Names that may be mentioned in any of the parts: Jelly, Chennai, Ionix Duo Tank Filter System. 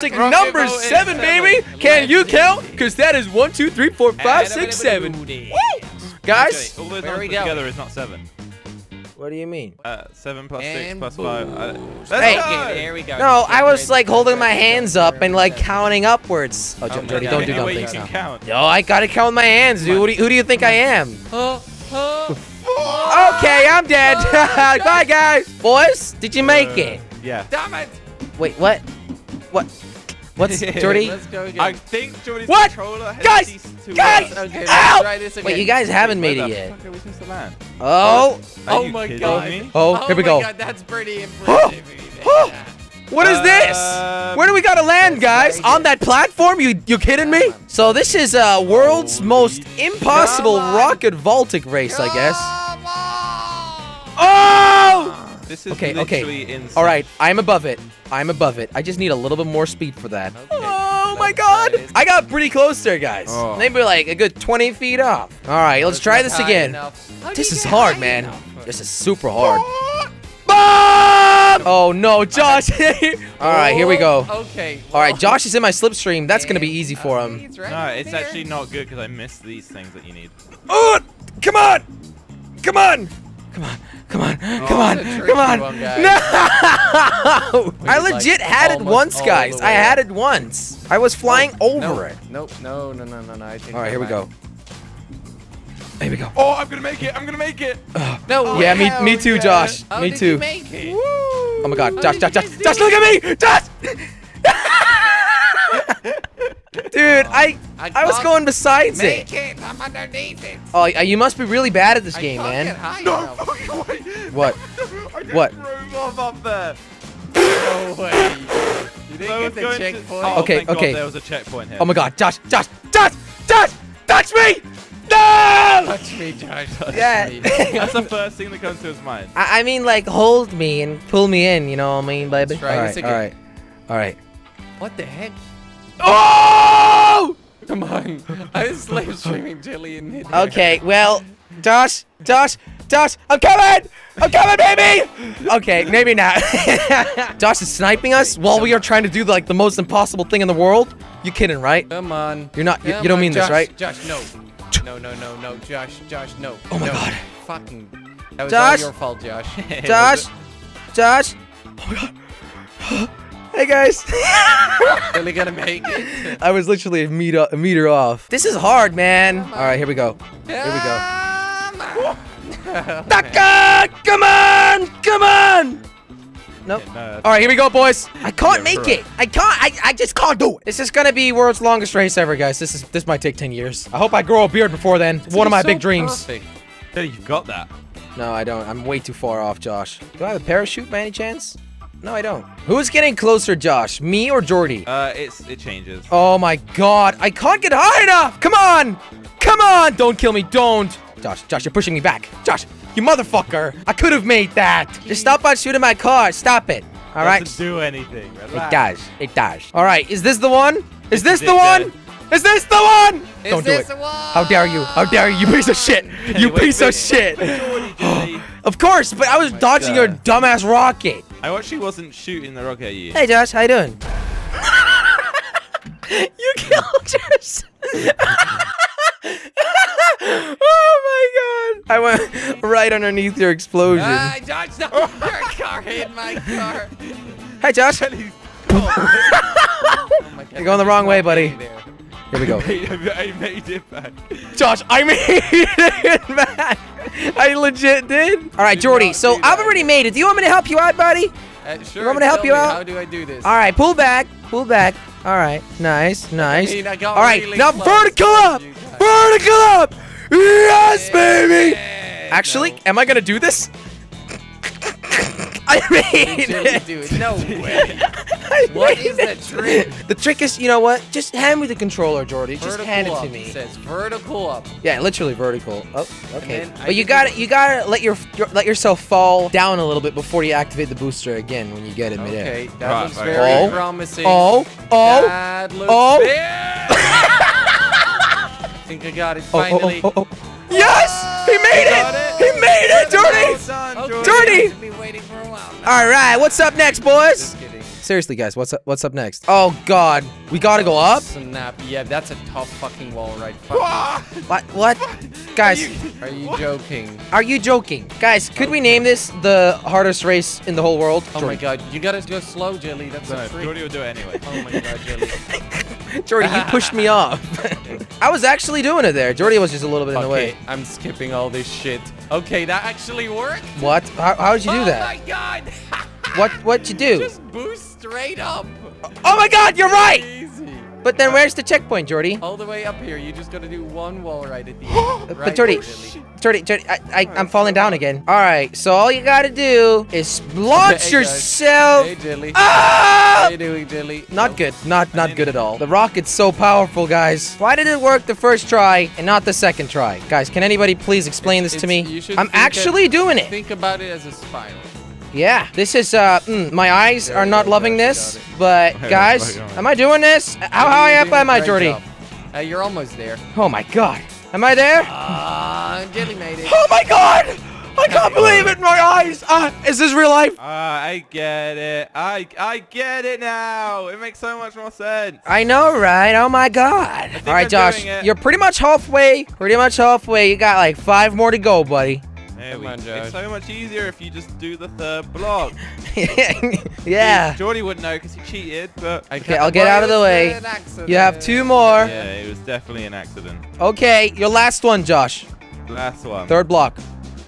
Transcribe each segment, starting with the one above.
Number 7, baby. Can you count? Because that is 1, 2, 3, 4, 5, 6, 7. Guys, together is not 7. What do you mean? 7 plus 6 plus 5. There we go. No, I was like holding my hands up and like counting upwards. Oh, Jody, don't do dumb things now. Yo, I gotta count with my hands, dude. Who do you think I am? Okay, I'm dead. Bye, guys. Boys, did you make it? Yeah. Damn it. Wait, what? What? What's Jordy? Let's go again. I think Jordy's controller has ceased to work. Okay, let's try this again. Wait, you guys haven't made it yet. Oh. Oh my god. Oh, here we go. Oh my god, that's pretty impressive. What is this? Where do we gotta land, guys? On that platform? You kidding me? So this is world's most impossible rocket vaulting race, I guess. Oh! This is okay. Insane. All right, I'm above it. I'm above it. I just need a little bit more speed for that. Okay. Oh my god! I got pretty close there, guys. Oh. Maybe like a good 20 feet off. All right, let's try this again. This is hard, man. This is super hard. Oh no, Josh! All right, here we go. Okay. All right, Josh is in my slipstream. That's gonna be easy for him. No, it's actually not good because I missed these things that you need. Oh! Come on! Come on! Come on! Come on, come on, come on. No! I legit had it once, guys. I had it once. I was flying over it. Nope, no. All right, here we go. Here we go. Oh, I'm going to make it. I'm going to make it. No. Yeah, me too, Josh. Me too. Oh, my God. Josh, look at me. Josh! Dude, I was going besides it. I'm underneath it. Oh, you must be really bad at this game, man. No fucking way. What? What? Up there. No way. You didn't get the checkpoint. Oh, okay. There was a checkpoint here. Oh my god, Josh! Touch me! No! Touch me, Josh. Touch me. That's the first thing that comes to his mind. I mean, like, hold me and pull me in. You know what I mean, baby? All right. What the heck? Oh! Come on. I was live streaming Jelly and Hideo. Okay, well, Josh, I'm coming! I'm coming, baby! Okay, maybe not. Josh is sniping us while we are trying to do like the most impossible thing in the world. You kidding, right? Come on. You're not, you don't mean this, right? Josh, no. No, Josh, no. Oh my god. Fucking. That was all your fault, Josh. Josh. Oh my god. Hey guys! Really gonna make it? I was literally a meter off. This is hard, man. All right, here we go. Taka! Come on! Nope. All right, here we go, boys. I can't make it. I can't. I just can't do it. This is gonna be world's longest race ever, guys. This might take 10 years. I hope I grow a beard before then. It's one of my big dreams. You've got that. No, I don't. I'm way too far off, Josh. Do I have a parachute by any chance? No, I don't. Who's getting closer, Josh? Me or Jordy? It changes. Oh my god, I can't get high enough! Come on! Don't kill me, don't! Josh, you're pushing me back. Josh, you motherfucker! I could have made that! Just stop on shooting my car, stop it. Alright? It doesn't do anything. Relax. It does. Alright, is this the one? Is this the one? Don't do it. How dare you? How dare you, piece of shit! You piece of shit! Of course, but I was dodging your dumbass rocket. I actually wasn't shooting the rocket at you. Hey Josh, how you doing? You killed yourself. Oh my god. I went right underneath your explosion. Josh, no, your car hit my car. Hey Josh. Oh my god. You're going the wrong way, buddy. Here we go. I made it back. Josh, I made it back. I legit did. All right, Jordy. So I've already made it. Do you want me to help you out, buddy? Sure. You want me to help you out? How do I do this? All right, pull back. All right, nice. I mean, all right, really now vertical up. Yes, baby. Actually, am I gonna do this? I made it. Dude, no way. What is the trick? The trick is, you know what? Just hand me the controller, Jordy. Just hand it to me. It says vertical up. Yeah, literally vertical. Oh, okay. But you gotta let yourself fall down a little bit before you activate the booster again when you get it midair. Okay, that looks very promising. Oh. I think I got it finally. Yes, he made it. He made it, Jordy. All right, what's up next, boys? Seriously, guys, what's up next? Oh God, we gotta go up. Snap! Yeah, that's a tough fucking wall, right? What? Guys, are you joking? Are you joking, guys? Could we name this the hardest race in the whole world? Oh my God, you gotta go slow, Jelly. That's a trick. Jordy will do it anyway. Oh my God, Jelly. Jordy, you pushed me off. I was actually doing it there. Jordy was just a little bit in the way. I'm skipping all this shit. Okay, that actually worked. What? How did you do that? Oh my God. What'd you do? Just boost straight up. Oh my God, you're right! Easy. But then where's the checkpoint, Jordy? All the way up here. You just gotta do one wall right at the end. Right, but Jordy, I'm falling down again. All right, so all you gotta do is launch yourself. Hey, Jelly. Ah! How you doing, Jelly? Not good. Not good at all. The rocket's so powerful, guys. Why did it work the first try and not the second try? Guys, can anybody please explain this to me? I'm actually doing it. Think about it as a spiral. Yeah, this is, my eyes are not loving this, but guys, am I doing this? How high up am I, Jordy? You're almost there. Oh my God. Am I there? Jelly made it. Oh my God! I can't believe it, my eyes! Is this real life? I get it. I get it now. It makes so much more sense. I know, right? Oh my God. All right, Josh, you're pretty much halfway. You got like 5 more to go, buddy. It's so much easier if you just do the third block. Yeah. Jordy wouldn't know because he cheated, but... Okay, I'll get out of the way. You have 2 more. Yeah, it was definitely an accident. Okay, your last one, Josh. Last one. Third block.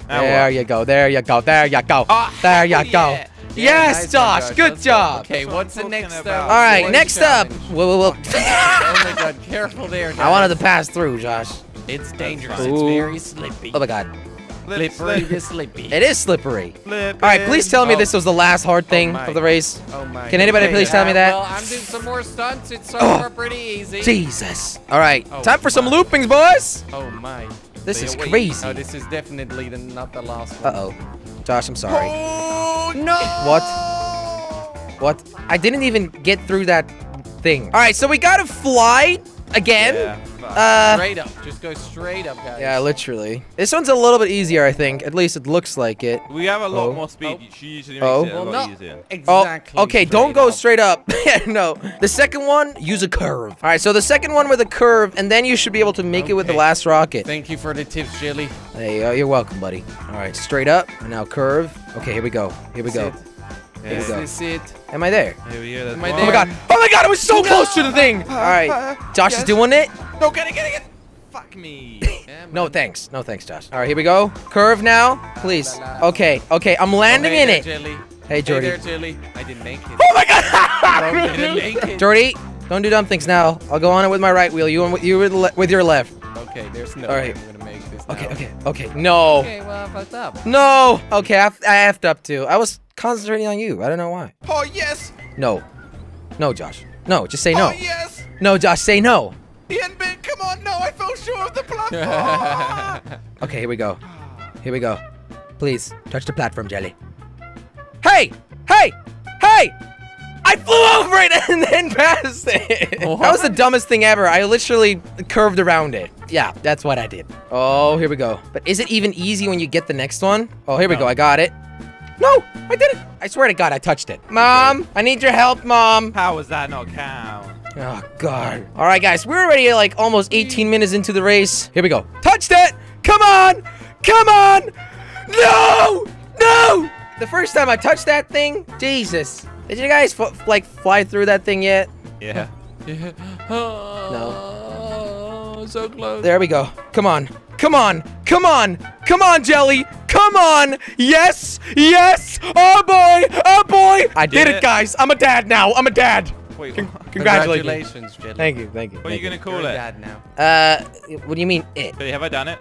There you go. Oh, there you go. Yeah. Yes, Josh. Good job. Okay, what's the next step? All right, next up. Whoa. Oh my God, careful there, Josh. I wanted to pass through, Josh. It's dangerous. It's very slippy. Oh my God. Slippery. It is slippery. All right, please tell me this was the last hard thing of the race. Can anybody please tell me that? Well, I'm doing some more stunts. It's so far pretty easy. Jesus. All right, time for some loopings, boys. Oh my. This is crazy. Oh, this is definitely not the last one. Uh-oh. Josh, I'm sorry. Oh, no. What? I didn't even get through that thing. All right, so we got to fly again. Yeah. Straight up. Just go straight up, guys. Yeah, literally. This one's a little bit easier, I think. At least it looks like it. We have a lot more speed. She usually makes it a lot easier. Exactly. Okay, don't go straight up. No. The second one, use a curve. All right, so the second one with a curve, and then you should be able to make it with the last rocket. Thank you for the tips, Jelly. Hey, you're welcome, buddy. All right, straight up, and now curve. Okay, here we go. Here we go. Am I there? Am I there? Oh my God. Oh my God, I was so close to the thing. All right, Josh is doing it. No, get it. Fuck me. No thanks, Josh. All right, here we go. Curve now, please. Okay, I'm landing in it. Hey, Jordy. Hey there, Jelly. I didn't make it. Oh my God. I didn't make it. Jordy, don't do dumb things now. I'll go on it with my right wheel. You with your left. Okay, there's no way I'm gonna make this now. Okay. No. Okay, well, I fucked up. No. Okay, I effed up too. I was concentrating on you. I don't know why. Oh, yes. No, Josh. No, just say no. Oh, yes. No, Josh, say no. The end bit, come on. No, I fell short of the platform. Okay, here we go. Please, touch the platform, Jelly. Hey! I flew over it and then passed it. What? That was the dumbest thing ever. I literally curved around it. Yeah, that's what I did. Oh, here we go. But is it even easy when you get the next one? Oh, here we go. I got it. No, I did it. I swear to God, I touched it. Mom, I need your help, Mom. How was that not count? Oh, God. All right, guys, we're already like almost 18 minutes into the race. Here we go. Touched it. Come on. No. The first time I touched that thing, Jesus. Did you guys fly through that thing yet? Yeah. No. So close. There we go. Come on, Jelly. Come on! Yes! Oh boy! I did it, guys! I'm a dad now! I'm a dad! Wait, congratulations, Jelly. Thank you. What are you gonna call it? Dad now. What do you mean it? Jelly, have I done it?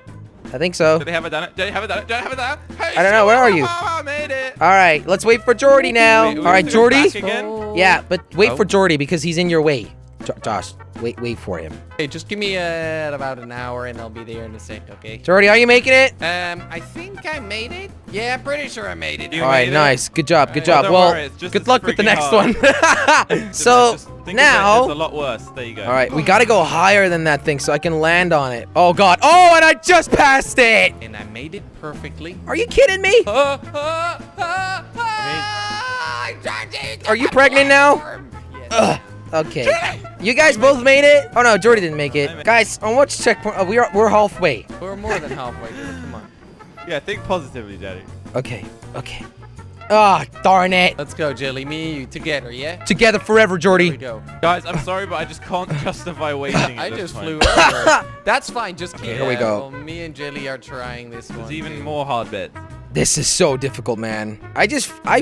I think so. Jelly, have I done it? Jelly, have I done it? Jelly, have I done it? Hey, I don't know. Where are you? I made it. All right, let's wait for Jordy now. All right, Jordy. Yeah, but wait for Jordy because he's in your way. Josh, wait for him. Hey, just give me about an hour and I'll be there in a sec, okay? Jordy, are you making it? I think I made it. Yeah, I'm pretty sure I made it. All right, nice. Good job. Well, good luck with the next one. So now... It's a lot worse. There you go. All right, we got to go higher than that thing so I can land on it. Oh, God. Oh, and I just passed it. And I made it perfectly. Are you kidding me? Are you pregnant now? Ugh. Okay. You guys both made it? Oh no, Jordy didn't make it. Guys, on which checkpoint? Oh, we're halfway. We're more than halfway. Come on. Yeah, think positively, Daddy. Okay. Okay. Ah, oh, darn it. Let's go, Jelly. Me and you together, yeah? Together forever, Jordy. Here we go. Guys, I'm sorry, but I just can't justify waiting. I just flew over. That's fine. Just keep here we go. Well, me and Jelly are trying this one. It's even more hard bit. This is so difficult, man. I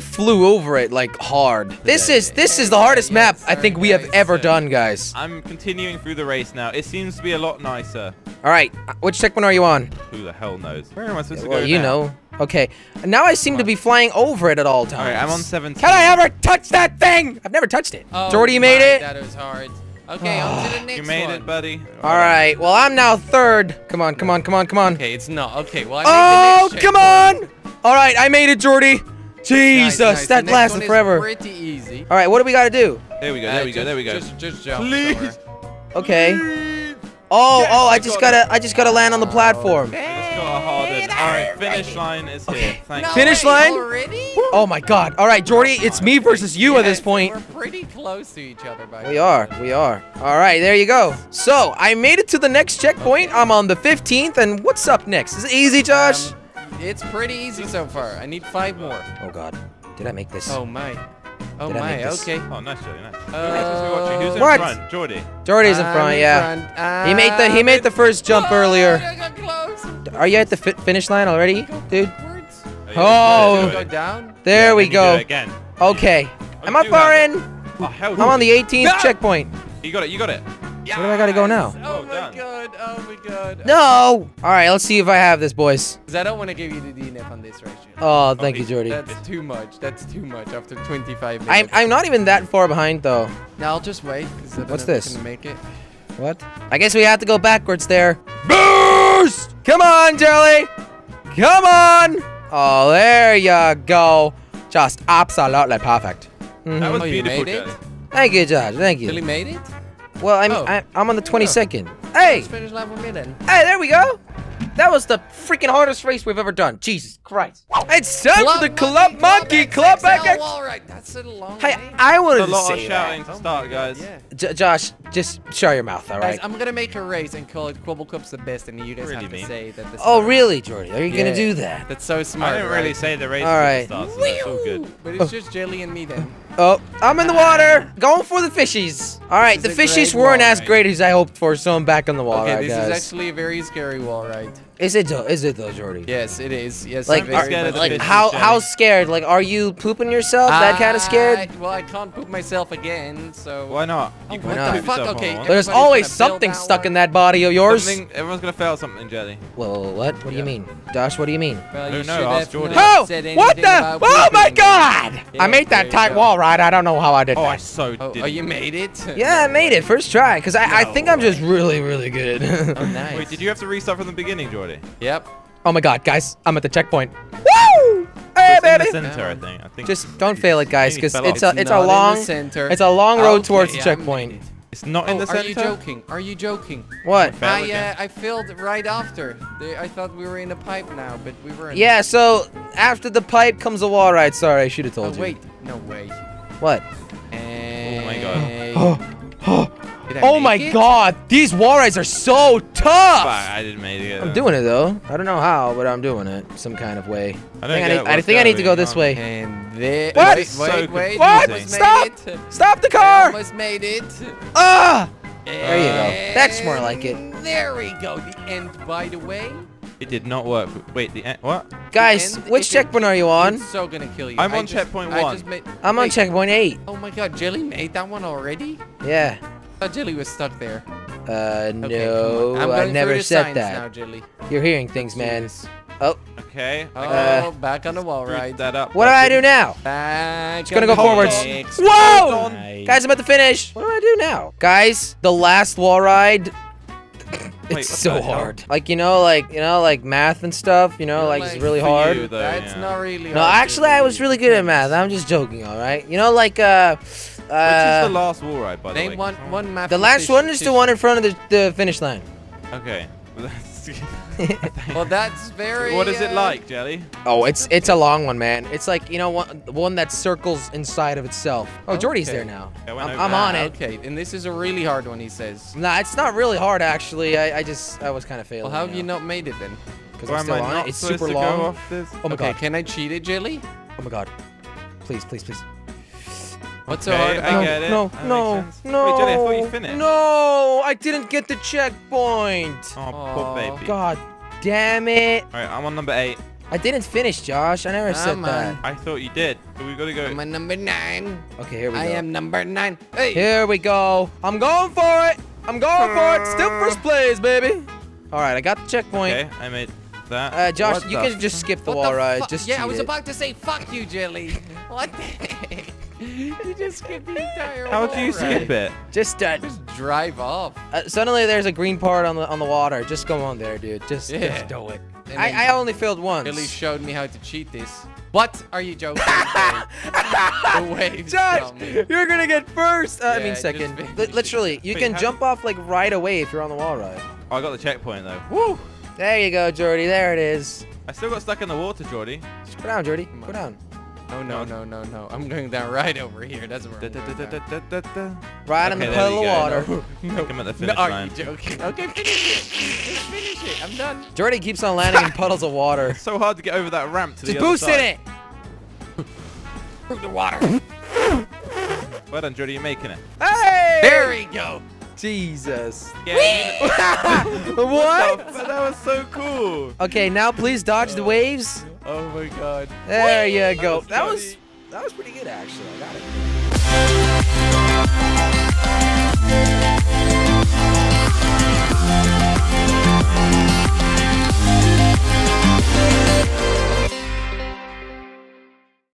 flew over it like hard. This is the hardest map I think we have ever done, guys. I'm continuing through the race now. It seems to be a lot nicer. All right, which checkpoint are you on? Who the hell knows? Where am I supposed to go? You know. Okay, now I seem to be flying over it at all times. All right, I'm on 17. Can I ever touch that thing? I've never touched it. Oh, Jordy, you made it? That was hard. Okay, on to the next one. You made it, buddy. All right, well, I'm now third. Come on, come on, come on, come on. Okay, it's not. Okay, well, I made the next checkpoint. Come on! All right, I made it, Jordy. Jesus, nice. That lasted forever. Pretty easy. All right, what do we got to do? There we go, there we go. Just jump. Please. Somewhere. Okay. Please. Oh, yes, oh, I just gotta land on the platform. Alright, finish line is here. Thank you. Finish line? Already? Oh my god. Alright, Jordy, it's me versus you at this point. We're pretty close to each other, by the way. We are. Alright, there you go. So, I made it to the next checkpoint. Okay. I'm on the 15th, and what's up next? Is it easy, Josh? It's pretty easy so far. I need 5 more. Oh god. Did I make this? Oh my. Oh my, okay. Oh, nice, Jordy, nice. Who's in front? Jordy. Jordy's in front, yeah. He made the first jump earlier. I got close. Are you at the finish line already, dude? Oh, go down? There we go. Again. Okay. Am I far in? I'm on the 18th checkpoint. You got it, you got it. Where do I gotta go now? Oh my god, oh my god. No! Alright, let's see if I have this, boys. Because I don't want to give you the DNF on this right here. Oh, thank you, Jordy. That's too much. That's too much after 25 minutes. I'm not even that far behind, though. Now I'll just wait. What's this? Gonna make it. What? I guess we have to go backwards there. Boost! Come on, Jelly! Come on! Oh, there you go. Just absolutely perfect. Mm-hmm. That was beautiful, Jelly. Thank you, Josh. Thank you. Jelly made it? Well, I'm on the 22nd. Hey! Finish line with me then. Hey, there we go! That was the freaking hardest race we've ever done. Jesus Christ. It's time for the Club Monkey Club XXL. All right, that's a long way. Hey, I wanted to say that. It's a lot of shouting to start, guys. Yeah. Josh, just shut your mouth, all right? Guys, I'm going to make a race and call it Quibble Club's the best, and you guys have to say that this. Oh, really, Jordy? Are you going to do that? That's so smart. I didn't really say the race is going to start, so that's all good. But it's just Jelly and me then. Oh, I'm in the water, going for the fishies. All right, the fishies weren't as great as I hoped for, so I'm back in the water. Okay, this is actually a very scary wall ride. Is it though, Jordy? Yes, it is. Yes, like, how scared? Like, are you pooping yourself? That kind of scared? Well, I can't poop myself again, so. Why not? Oh, what the fuck? Okay. There's always something stuck in that body of yours. Everyone's gonna fail something, Jelly. Whoa, what? What do you mean, Josh? What do you mean? Well, you should have not said anything about pooping. Oh my god! I made that tight wall ride. I don't know how I did that. Oh, I so did. Oh, you made it? Yeah, I made it first try. Cause I think I'm just really, really good. Oh, nice. Wait, did you have to restart from the beginning, Jordy? Yep. Oh my god, guys, I'm at the checkpoint. Woo! Hey, baby! In the center, I think. Just don't fail it, guys, because it's a long road towards the checkpoint. It's not in the center. Are you joking? Are you joking? What? I failed right after. I thought we were in a pipe now, but we weren't. Yeah, so after the pipe comes the wall ride. Sorry, I should have told you. Wait, no way. What? Oh my god. Oh. Oh my god, these wall rides are so tough! I didn't make it. I'm doing it though. I don't know how, but I'm doing it some kind of way. I think I need to go this way. What? Wait, what? Stop! Stop the car! I almost made it. Ah! There you go. That's more like it. There we go. The end, by the way. It did not work. Wait, the end? What? Guys, which checkpoint are you on? It's so gonna kill you. I'm on checkpoint 1. I'm on checkpoint 8. Oh my god, Jelly made that one already? Yeah. Oh, Jelly was stuck there. No, I never said that. Now, Jelly. You're hearing things, man. Oh. Okay. Oh, back on the wall ride. What do I do now? Just gonna go forwards. Whoa! Nice. Guys, I'm at the finish. What do I do now? Guys, the last wall ride. It's so hard. Like, you know, like math and stuff, like it's really hard. That's not really hard. No, actually, I was really good at math. I'm just joking, all right? You know, like, which is the last wall ride, by the way? The last one is the one in front of the finish line. Okay. crazy. Well, that's very... What is it like, Jelly? Oh, it's a long one, man. It's like, you know, one that circles inside of itself. Oh, okay. Jordy's there now. I'm on it. Okay, and this is a really hard one, he says. Nah, it's not really hard, actually. I was kind of failing. Well, how have you not made it, then? Because I'm still on it. It's super long. Go off this? Oh, my God. Can I cheat it, Jelly? Oh, my God. Please, please, please. What's so hard? I get it. No. Wait, Jelly, I thought you finished. No, I didn't get the checkpoint. Oh, poor baby. God damn it. All right, I'm on number 8. I didn't finish, Josh. I never said that. I thought you did. So we've got to go. I'm on number 9. Okay, here we go. I am number 9. Hey. Here we go. I'm going for it. I'm going for it. Still first place, baby. All right, I got the checkpoint. Okay, I made that. Josh, you can just skip the wall ride. Just cheat it. I was about to say, fuck you, Jelly. What the heck? You just skip the entire wall. How do you skip it? Just drive off. Suddenly there's a green part on the water. Just go on there, dude. Just do it. I only failed once. Billy showed me how to cheat this. What are you joking? Josh, you're gonna get first. I mean second. Literally, you can jump off like right away if you're on the wall ride. Oh, I got the checkpoint though. Woo! There you go, Jordy. There it is. I still got stuck in the water, Jordy. Just go down, Jordy. Go down. Oh, no. I'm going down right over here. That's where I'm right in the puddle of water. No. Come at the finish line. Are you joking? Okay, finish it. Just finish it. I'm done. Jordy keeps on landing in puddles of water. It's so hard to get over that ramp to the other side. Just boosting it. The water. Well done, Jordy. You're making it. Hey! There we go. Jesus. Yeah, what? That was so cool. Okay, now please dodge the waves. Oh my God. There you go. That was pretty good actually. I got it.